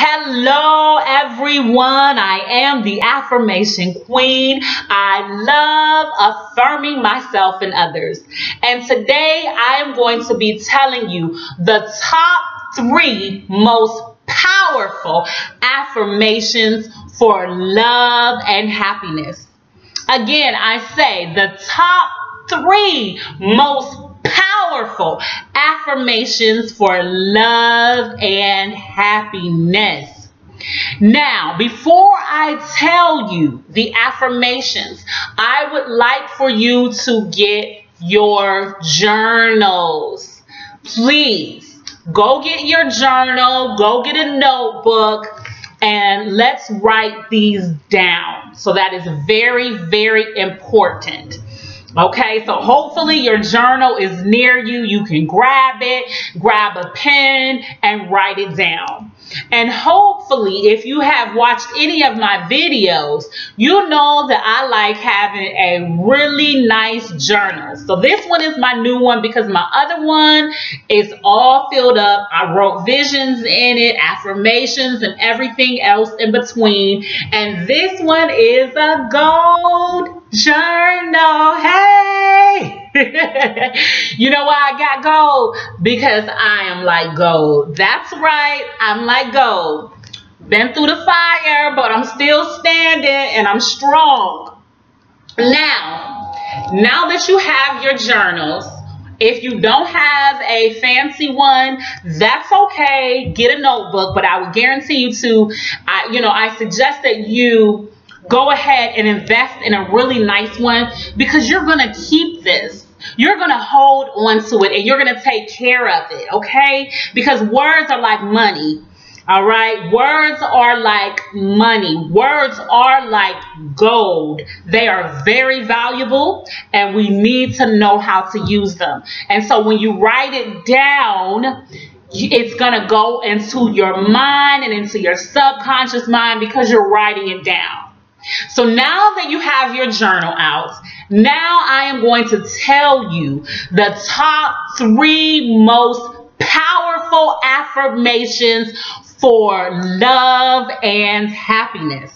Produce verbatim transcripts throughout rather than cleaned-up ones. Hello everyone, I am the Affirmation Queen. I love affirming myself and others. And today I am going to be telling you the top three most powerful affirmations for love and happiness. Again, I say the top three most powerful affirmations for love and happiness. Now, before I tell you the affirmations, I would like for you to get your journals. Please go get your journal, go get a notebook, and let's write these down. So that is very, very important. Okay, so hopefully your journal is near you. You can grab it, grab a pen, and write it down. And hopefully, if you have watched any of my videos, you know that I like having a really nice journal. So this one is my new one because my other one is all filled up. I wrote visions in it, affirmations, and everything else in between. And this one is a gold journal. Hey! You know why I got gold? Because I am like gold. That's right. I'm like gold. Been through the fire, but I'm still standing and I'm strong. Now, now that you have your journals, if you don't have a fancy one, that's okay. Get a notebook, but I would guarantee you to, I, you know, I suggest that you go ahead and invest in a really nice one because you're going to keep this. You're going to hold on to it and you're going to take care of it, okay? Because words are like money, all right? Words are like money. Words are like gold. They are very valuable and we need to know how to use them. And so when you write it down, it's going to go into your mind and into your subconscious mind because you're writing it down. So now that you have your journal out, now I am going to tell you the top three most powerful affirmations for love and happiness.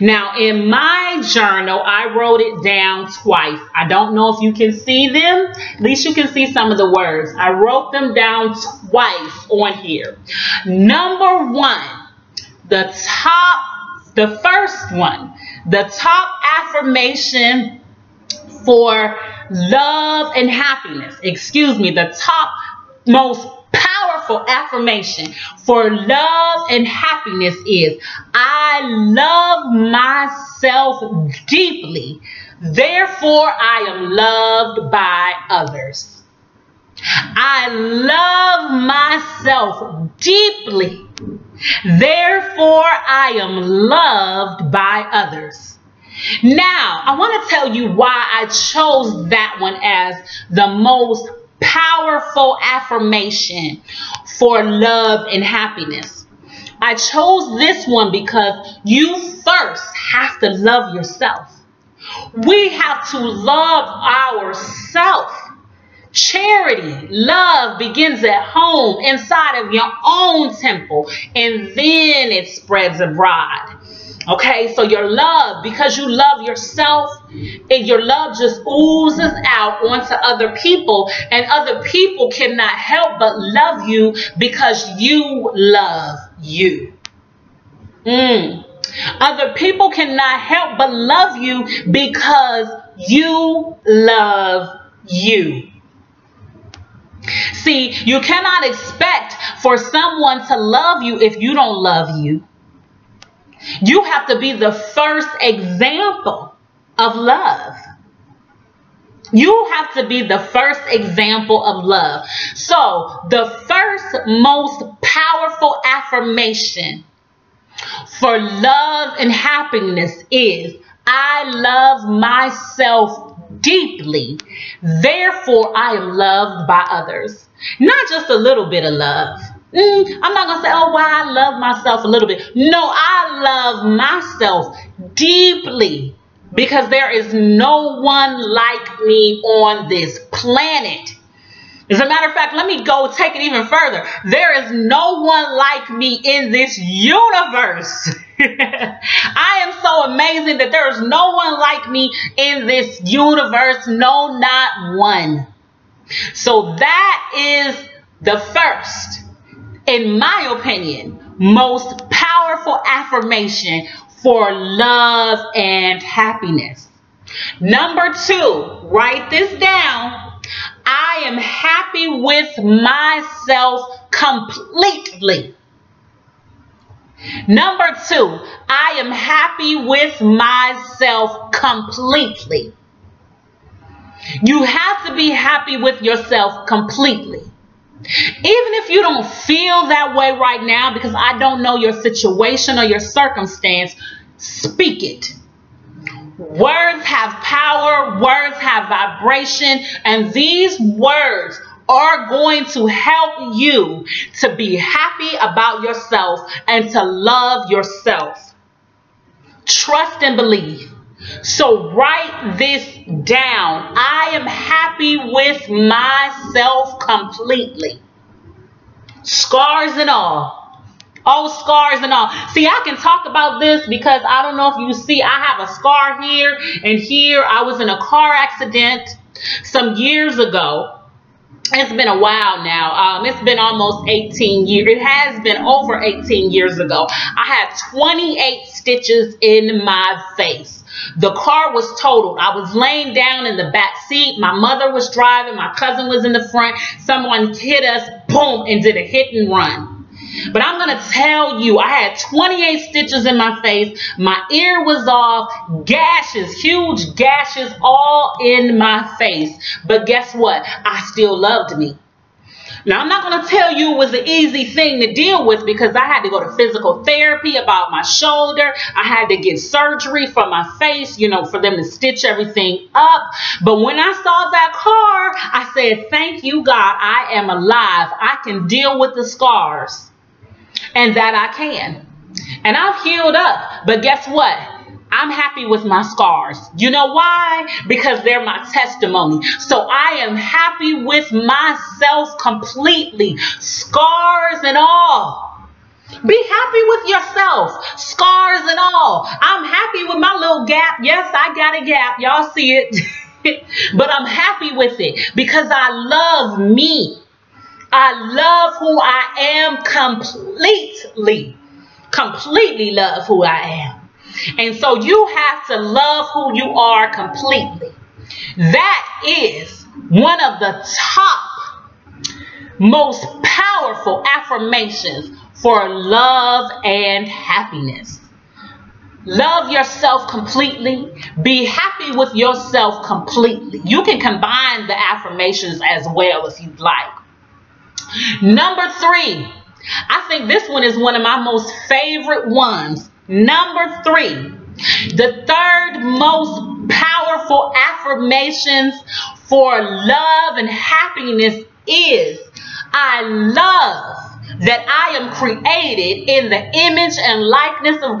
Now in my journal, I wrote it down twice. I don't know if you can see them. At least you can see some of the words. I wrote them down twice on here. Number one, the top, the first one, the top affirmation for love and happiness, excuse me, the top most powerful affirmation for love and happiness is, I love myself deeply, therefore I am loved by others. I love myself deeply, therefore I am loved by others. Now, I want to tell you why I chose that one as the most powerful affirmation for love and happiness. I chose this one because you first have to love yourself. We have to love ourselves. Charity, love begins at home, inside of your own temple, and then it spreads abroad. Okay, so your love, because you love yourself, and your love just oozes out onto other people, and other people cannot help but love you because you love you. Mm. Other people cannot help but love you because you love you. See, you cannot expect for someone to love you if you don't love you. You have to be the first example of love. You have to be the first example of love. So the first most powerful affirmation for love and happiness is, I love myself deeply, therefore I am loved by others. Not just a little bit of love. Mm, I'm not going to say, oh, well, I love myself a little bit. No, I love myself deeply because there is no one like me on this planet. As a matter of fact, let me go take it even further. There is no one like me in this universe. I am so amazing that there is no one like me in this universe. No, not one. So that is the first, in my opinion, most powerful affirmation for love and happiness. Number two, write this down. I am happy with myself completely. Number two, I am happy with myself completely. You have to be happy with yourself completely. Even if you don't feel that way right now, because I don't know your situation or your circumstance, speak it. Words have power, words have vibration, and these words are going to help you to be happy about yourself and to love yourself. Trust and believe. So write this down. I am happy with myself completely. Scars and all. Oh, scars and all. See, I can talk about this because I don't know if you see, I have a scar here and here. I was in a car accident some years ago. It's been a while now. Um, it's been almost eighteen years. It has been over eighteen years ago. I had twenty-eight stitches in my face. The car was totaled. I was laying down in the back seat. My mother was driving. My cousin was in the front. Someone hit us, boom, and did a hit and run. But I'm going to tell you, I had twenty-eight stitches in my face. My ear was off, gashes, huge gashes all in my face. But guess what? I still loved me. Now, I'm not going to tell you it was an easy thing to deal with because I had to go to physical therapy about my shoulder. I had to get surgery for my face, you know, for them to stitch everything up. But when I saw that car, I said, thank you, God, I am alive. I can deal with the scars. And that I can. And I've healed up. But guess what? I'm happy with my scars. You know why? Because they're my testimony. So I am happy with myself completely. Scars and all. Be happy with yourself. Scars and all. I'm happy with my little gap. Yes, I got a gap. Y'all see it. But I'm happy with it because I love me. I love who I am completely, completely love who I am. And so you have to love who you are completely. That is one of the top most powerful affirmations for love and happiness. Love yourself completely. Be happy with yourself completely. You can combine the affirmations as well if you'd like. Number three, I think this one is one of my most favorite ones. Number three, the third most powerful affirmations for love and happiness is, I love that I am created in the image and likeness of God.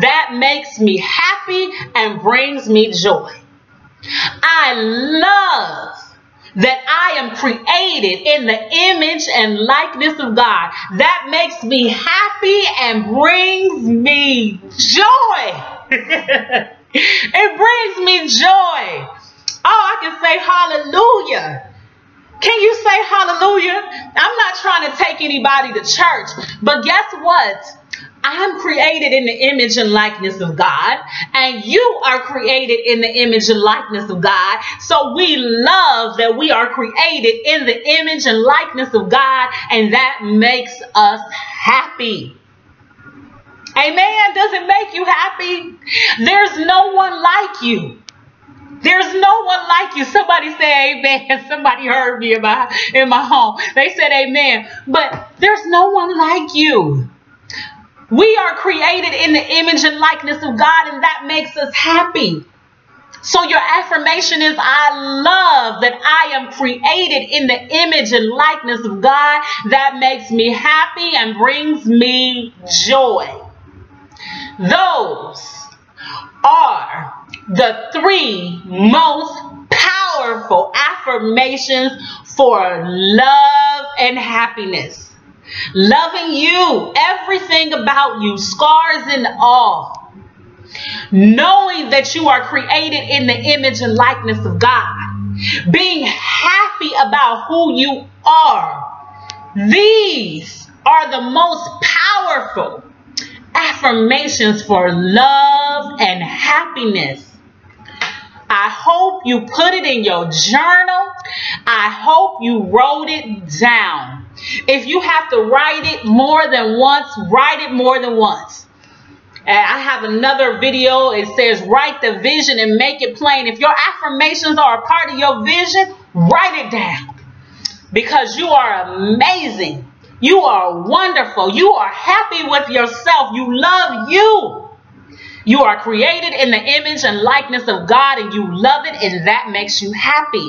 That makes me happy and brings me joy. I love that I am created in the image and likeness of God. That makes me happy and brings me joy. It brings me joy. Oh, I can say hallelujah. Can you say hallelujah? I'm not trying to take anybody to church, but guess what? I'm created in the image and likeness of God, and you are created in the image and likeness of God. So we love that we are created in the image and likeness of God, and that makes us happy. Amen. Does it make you happy? There's no one like you. There's no one like you. Somebody said amen. Somebody heard me in my, in my home. They said amen. But there's no one like you. We are created in the image and likeness of God, and that makes us happy. So your affirmation is, I love that I am created in the image and likeness of God. That makes me happy and brings me joy. Those are the three most powerful affirmations for love and happiness. Loving you, everything about you, scars and all. Knowing that you are created in the image and likeness of God. Being happy about who you are. These are the most powerful affirmations for love and happiness. I hope you put it in your journal. I hope you wrote it down. If you have to write it more than once, write it more than once. I have another video. It says write the vision and make it plain. If your affirmations are a part of your vision, write it down. Because you are amazing. You are wonderful. You are happy with yourself. You love you. You are created in the image and likeness of God, and you love it, and that makes you happy.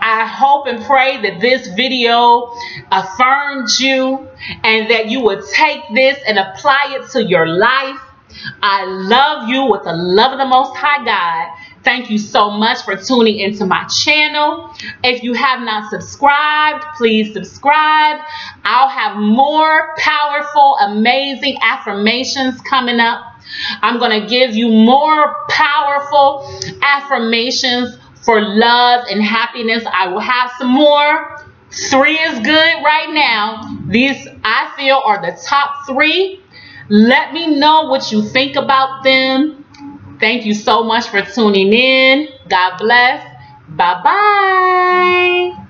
I hope and pray that this video affirmed you and that you would take this and apply it to your life. I love you with the love of the Most High God. Thank you so much for tuning into my channel. If you have not subscribed, please subscribe. I'll have more powerful, amazing affirmations coming up. I'm going to give you more powerful affirmations for love and happiness. I will have some more. Three is good right now. These, I feel, are the top three. Let me know what you think about them. Thank you so much for tuning in. God bless. Bye-bye.